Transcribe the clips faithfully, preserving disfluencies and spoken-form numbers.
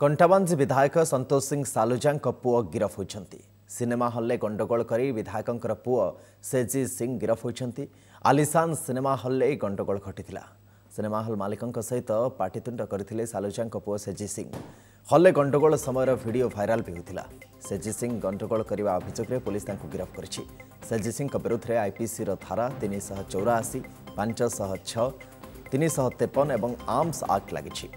कंटाबांझी विधायक संतोष सिंह सालुजा पुओ गिरफ होती सिनेमा हल में गंडगोल कर विधायक पुओ सेजी सिंह गिरफ होती। आलिशान सिनेमा हल में गंडगोल घटी सिनेमा हल मालिकों सहित पाटितुंड करथिले सालुजा पुओ सेजी सिंह। हल में गंडगोल समय वीडियो वायरल भी होता। सेजी सिंह गंडगोल करने अभियोग में पुलिस गिरफ कर सेजी सिंह विरुद्ध आईपीसी धारा तीन शह चौराशी पांच शह छह तेपन और आर्म्स आक्ट लगी।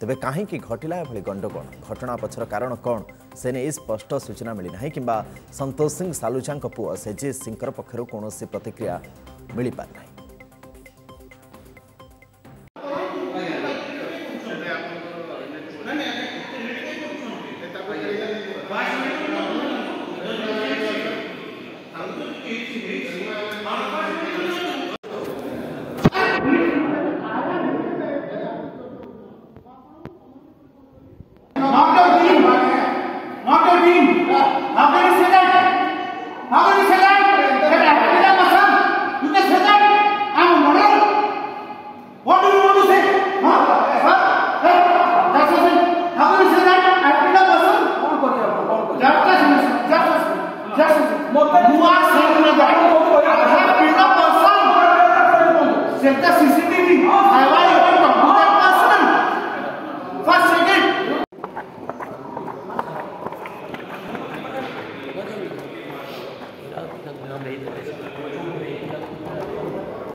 तेबे कहीं घटला एभली गंडगोल घटना पछर कारण कौन से नहीं स्पष्ट सूचना मिलना किंबा संतोष सिंह सालुजा पुओ सेजी सिंह पक्षर कौन प्रतिक्रिया मिल पारना। Gracias.